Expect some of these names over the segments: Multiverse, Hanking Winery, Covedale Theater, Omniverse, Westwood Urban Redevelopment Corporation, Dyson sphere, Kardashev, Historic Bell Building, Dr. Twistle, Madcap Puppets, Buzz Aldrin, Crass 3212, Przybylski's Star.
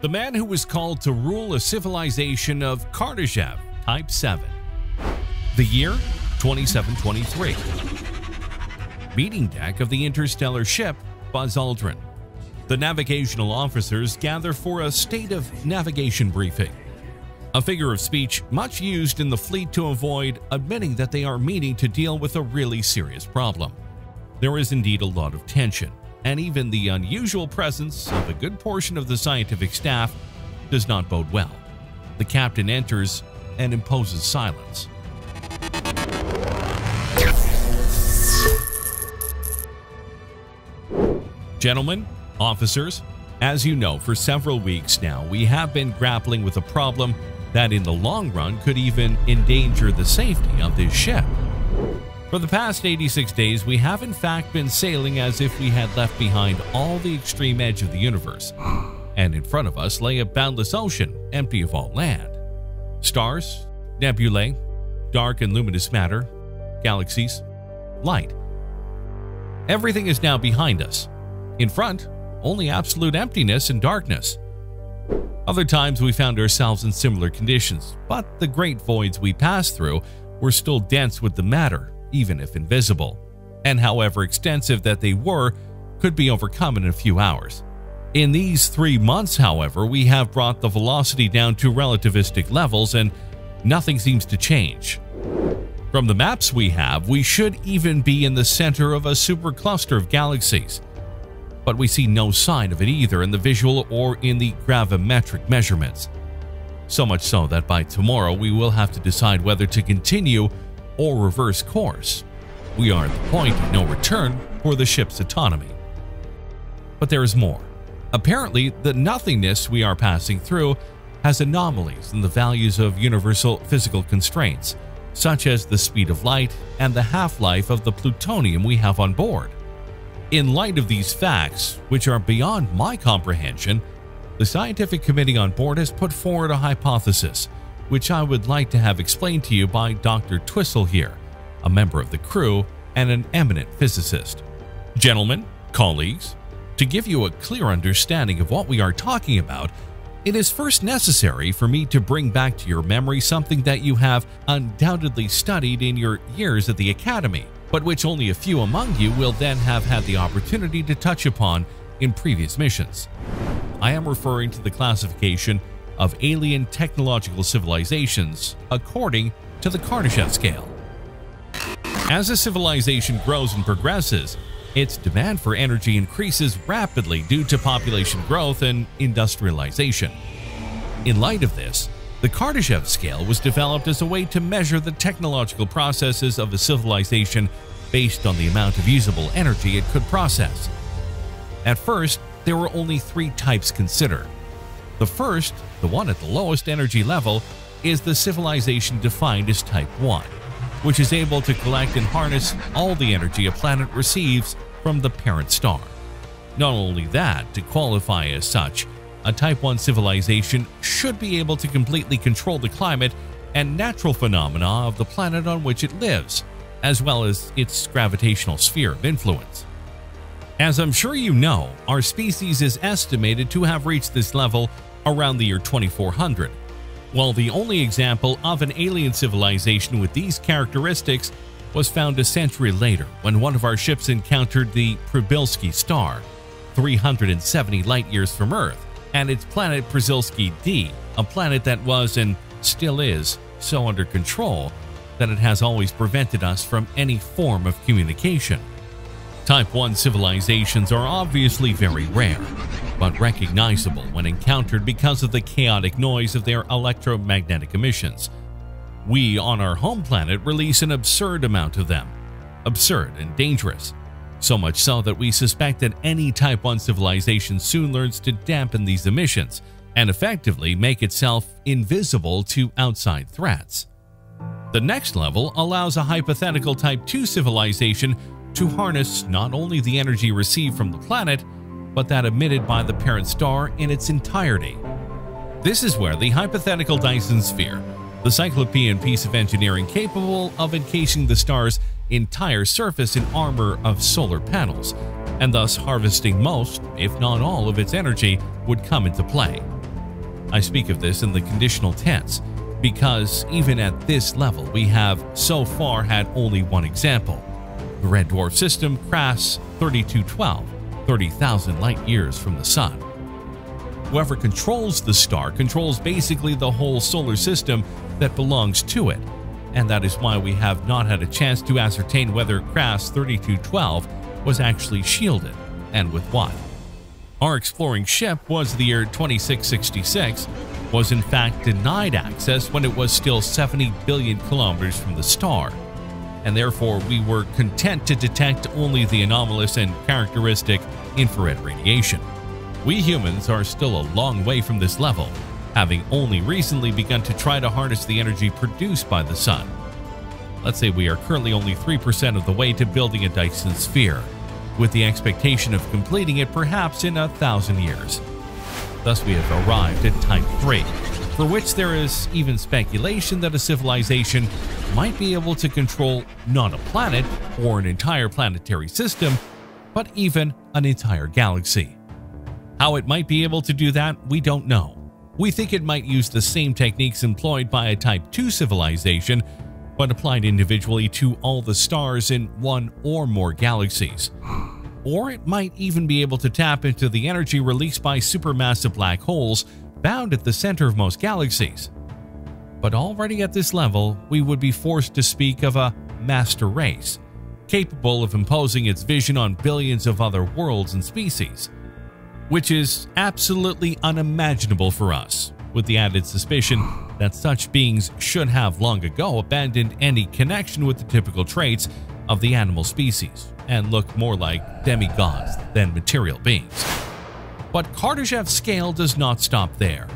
the man who was called to rule a civilization of Kardashev Type 7. The year 2723. Meeting deck of the interstellar ship Buzz Aldrin. The navigational officers gather for a state of navigation briefing, a figure of speech much used in the fleet to avoid admitting that they are meeting to deal with a really serious problem. There is indeed a lot of tension, and even the unusual presence of a good portion of the scientific staff does not bode well. The captain enters and imposes silence. Gentlemen, officers, as you know, for several weeks now, we have been grappling with a problem that in the long run could even endanger the safety of this ship. For the past 86 days, we have in fact been sailing as if we had left behind all the extreme edge of the universe, and in front of us lay a boundless ocean empty of all land. Stars, nebulae, dark and luminous matter, galaxies, light. Everything is now behind us. In front, only absolute emptiness and darkness. Other times we found ourselves in similar conditions, but the great voids we passed through were still dense with the matter, even if invisible, and however extensive that they were, could be overcome in a few hours. In these 3 months, however, we have brought the velocity down to relativistic levels and nothing seems to change. From the maps we have, we should even be in the center of a supercluster of galaxies. But we see no sign of it either in the visual or in the gravimetric measurements. So much so that by tomorrow we will have to decide whether to continue or reverse course. We are at the point of no return for the ship's autonomy. But there is more. Apparently, the nothingness we are passing through has anomalies in the values of universal physical constraints, such as the speed of light and the half-life of the plutonium we have on board. In light of these facts, which are beyond my comprehension, the scientific committee on board has put forward a hypothesis, which I would like to have explained to you by Dr. Twistle here, a member of the crew and an eminent physicist. Gentlemen, colleagues, to give you a clear understanding of what we are talking about, it is first necessary for me to bring back to your memory something that you have undoubtedly studied in your years at the academy, but which only a few among you will then have had the opportunity to touch upon in previous missions. I am referring to the classification of alien technological civilizations according to the Kardashev scale. As a civilization grows and progresses, its demand for energy increases rapidly due to population growth and industrialization. In light of this, the Kardashev scale was developed as a way to measure the technological processes of a civilization based on the amount of usable energy it could process. At first, there were only 3 types considered. The first, the one at the lowest energy level, is the civilization defined as Type 1, which is able to collect and harness all the energy a planet receives from the parent star. Not only that, to qualify as such, a Type 1 civilization should be able to completely control the climate and natural phenomena of the planet on which it lives, as well as its gravitational sphere of influence. As I'm sure you know, our species is estimated to have reached this level around the year 2400. While the only example of an alien civilization with these characteristics was found a century later when one of our ships encountered the Przybylski's Star, 370 light-years from Earth, and its planet Przybylski D, a planet that was and still is so under control that it has always prevented us from any form of communication. Type 1 civilizations are obviously very rare, but recognizable when encountered because of the chaotic noise of their electromagnetic emissions. We on our home planet release an absurd amount of them, absurd and dangerous. So much so that we suspect that any Type 1 civilization soon learns to dampen these emissions and effectively make itself invisible to outside threats. The next level allows a hypothetical Type 2 civilization to harness not only the energy received from the planet, but that emitted by the parent star in its entirety. This is where the hypothetical Dyson sphere, the cyclopean piece of engineering capable of encasing the star's entire surface in armor of solar panels, and thus harvesting most, if not all, of its energy, would come into play. I speak of this in the conditional tense because even at this level, we have so far had only one example. The red dwarf system Crass 3212, 30,000 light years from the sun. Whoever controls the star controls basically the whole solar system that belongs to it, and that is why we have not had a chance to ascertain whether Crass 3212 was actually shielded, and with what. Our exploring ship, was the year 2666, was in fact denied access when it was still 70 billion kilometers from the star, and therefore we were content to detect only the anomalous and characteristic infrared radiation. We humans are still a long way from this level, having only recently begun to try to harness the energy produced by the sun. Let's say we are currently only 3% of the way to building a Dyson sphere, with the expectation of completing it perhaps in 1,000 years. Thus we have arrived at type 3, for which there is even speculation that a civilization might be able to control not a planet or an entire planetary system, but even an entire galaxy. How it might be able to do that, we don't know. We think it might use the same techniques employed by a Type 2 civilization, but applied individually to all the stars in one or more galaxies. Or it might even be able to tap into the energy released by supermassive black holes bound at the center of most galaxies. But already at this level, we would be forced to speak of a master race, capable of imposing its vision on billions of other worlds and species, which is absolutely unimaginable for us, with the added suspicion that such beings should have long ago abandoned any connection with the typical traits of the animal species and look more like demigods than material beings. But Kardashev's scale does not stop there.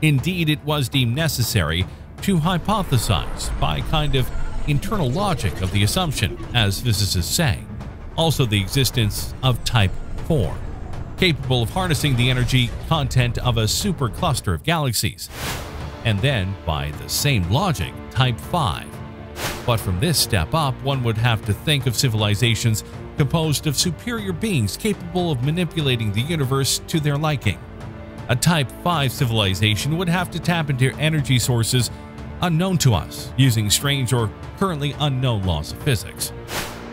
Indeed, it was deemed necessary to hypothesize by kind of internal logic of the assumption, as physicists say, also the existence of type 4. Capable of harnessing the energy content of a supercluster of galaxies, and then, by the same logic, Type 5. But from this step up, one would have to think of civilizations composed of superior beings capable of manipulating the universe to their liking. A Type 5 civilization would have to tap into energy sources unknown to us, using strange or currently unknown laws of physics.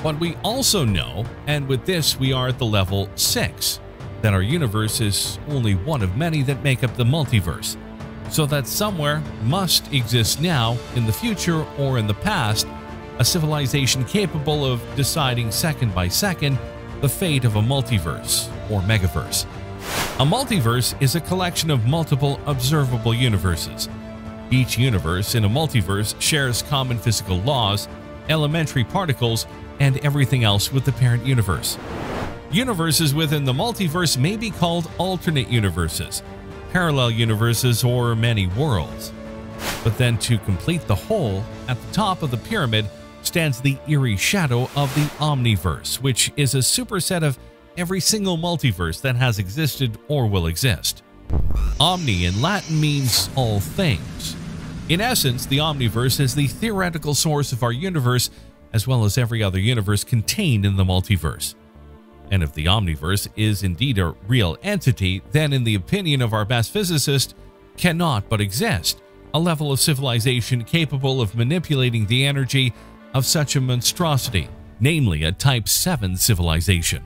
But we also know, and with this we are at the level 6, that our universe is only one of many that make up the multiverse, so that somewhere must exist now, in the future, or in the past, a civilization capable of deciding second by second the fate of a multiverse or megaverse. A multiverse is a collection of multiple observable universes. Each universe in a multiverse shares common physical laws, elementary particles, and everything else with the parent universe. Universes within the multiverse may be called alternate universes, parallel universes, or many worlds. But then to complete the whole, at the top of the pyramid stands the eerie shadow of the Omniverse, which is a superset of every single multiverse that has existed or will exist. Omni in Latin means all things. In essence, the Omniverse is the theoretical source of our universe, as well as every other universe contained in the multiverse. And if the Omniverse is indeed a real entity, then in the opinion of our best physicist, cannot but exist a level of civilization capable of manipulating the energy of such a monstrosity, namely a Type 7 civilization.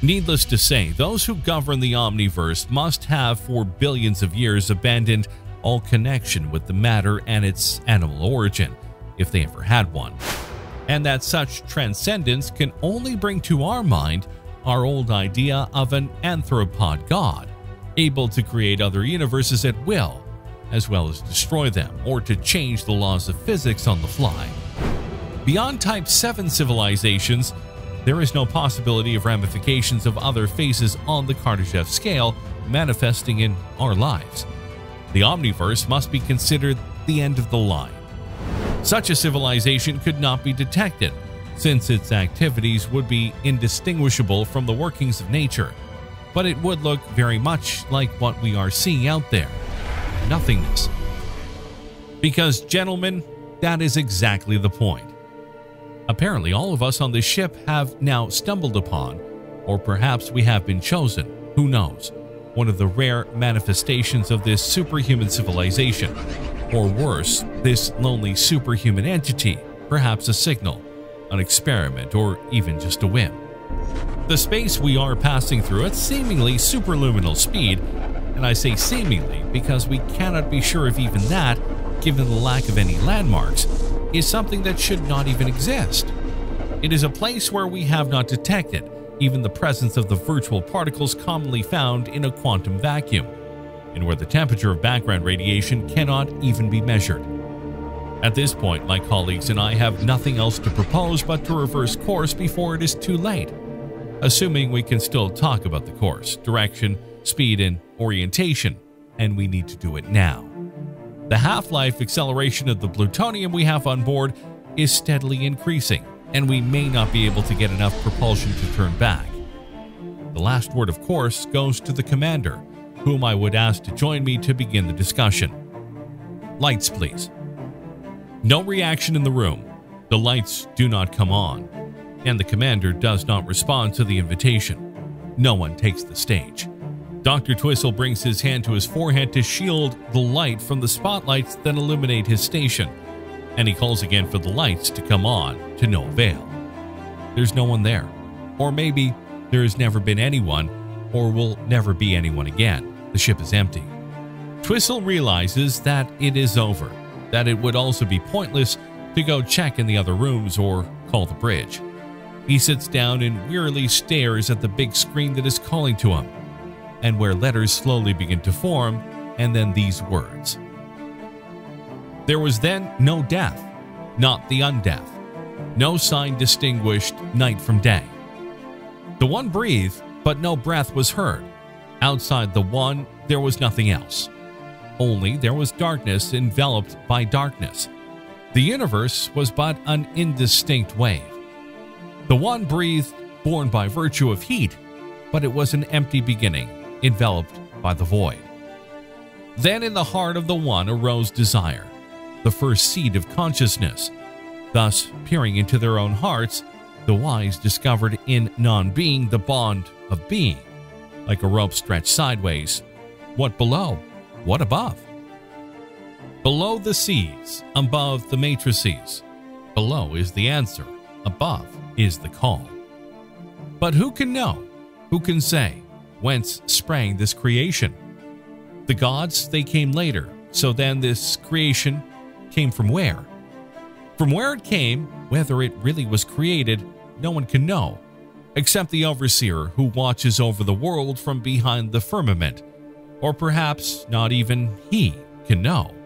Needless to say, those who govern the Omniverse must have for billions of years abandoned all connection with the matter and its animal origin, if they ever had one. And that such transcendence can only bring to our mind our old idea of an anthropod god, able to create other universes at will, as well as destroy them or to change the laws of physics on the fly. Beyond Type 7 civilizations, there is no possibility of ramifications of other phases on the Kardashev scale manifesting in our lives. The Omniverse must be considered the end of the line. Such a civilization could not be detected, since its activities would be indistinguishable from the workings of nature, but it would look very much like what we are seeing out there, nothingness. Because, gentlemen, that is exactly the point. Apparently, all of us on this ship have now stumbled upon, or perhaps we have been chosen, who knows, one of the rare manifestations of this superhuman civilization. Or worse, this lonely superhuman entity, perhaps a signal, an experiment, or even just a whim. The space we are passing through at seemingly superluminal speed, and I say seemingly because we cannot be sure of even that, given the lack of any landmarks, is something that should not even exist. It is a place where we have not detected even the presence of the virtual particles commonly found in a quantum vacuum, and where the temperature of background radiation cannot even be measured. At this point, my colleagues and I have nothing else to propose but to reverse course before it is too late, assuming we can still talk about the course, direction, speed, and orientation, and we need to do it now. The half-life acceleration of the plutonium we have on board is steadily increasing, and we may not be able to get enough propulsion to turn back. The last word, of course, goes to the commander, whom I would ask to join me to begin the discussion. Lights, please. No reaction in the room. The lights do not come on, and the commander does not respond to the invitation. No one takes the stage. Dr. Twistle brings his hand to his forehead to shield the light from the spotlights that illuminate his station, and he calls again for the lights to come on, to no avail. There's no one there. Or maybe there has never been anyone, or will never be anyone again. The ship is empty. Twistle realizes that it is over, that it would also be pointless to go check in the other rooms or call the bridge. He sits down and wearily stares at the big screen that is calling to him, and where letters slowly begin to form, and then these words. There was then no death, not the undeath. No sign distinguished night from day. The one breathed, but no breath was heard. Outside the one, there was nothing else. Only there was darkness enveloped by darkness. The universe was but an indistinct wave. The one breathed, born by virtue of heat, but it was an empty beginning, enveloped by the void. Then in the heart of the one arose desire, the first seed of consciousness. Thus, peering into their own hearts, the wise discovered in non-being the bond of being. Like a rope stretched sideways, what below? What above? Below the seeds, above the matrices. Below is the answer, above is the call. But who can know? Who can say? Whence sprang this creation? The gods, they came later, so then this creation came from where? From where it came, whether it really was created, no one can know, except the overseer who watches over the world from behind the firmament, or perhaps not even he can know.